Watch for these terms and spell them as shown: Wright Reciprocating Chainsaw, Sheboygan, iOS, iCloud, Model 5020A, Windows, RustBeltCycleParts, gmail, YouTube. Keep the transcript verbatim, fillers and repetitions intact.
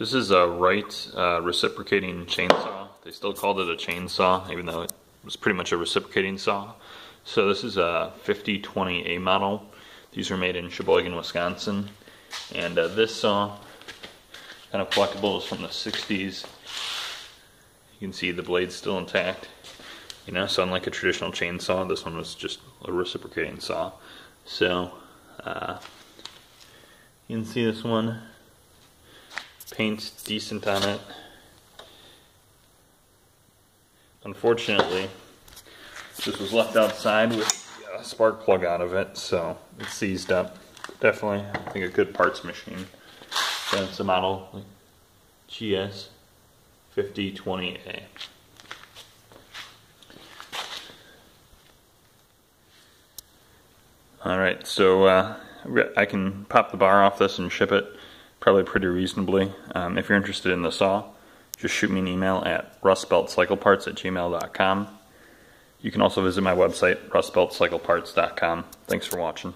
This is a Wright uh, Reciprocating Chainsaw. They still called it a chainsaw, even though it was pretty much a reciprocating saw. So this is a fifty twenty A model. These are made in Sheboygan, Wisconsin. And uh, this saw, kind of collectible, is from the sixties. You can see the blade's still intact. You know, so unlike a traditional chainsaw, this one was just a reciprocating saw. So, uh, you can see this one. Paint's decent on it. Unfortunately, this was left outside with a spark plug out of it, so it's seized up. Definitely, I think, a good parts machine. So it's a model G S fifty twenty A. Alright, so uh, I can pop the bar off this and ship it probably pretty reasonably. Um, if you're interested in the saw, just shoot me an email at rust belt cycle parts at gmail dot com. You can also visit my website, rust belt cycle parts dot com. Thanks for watching.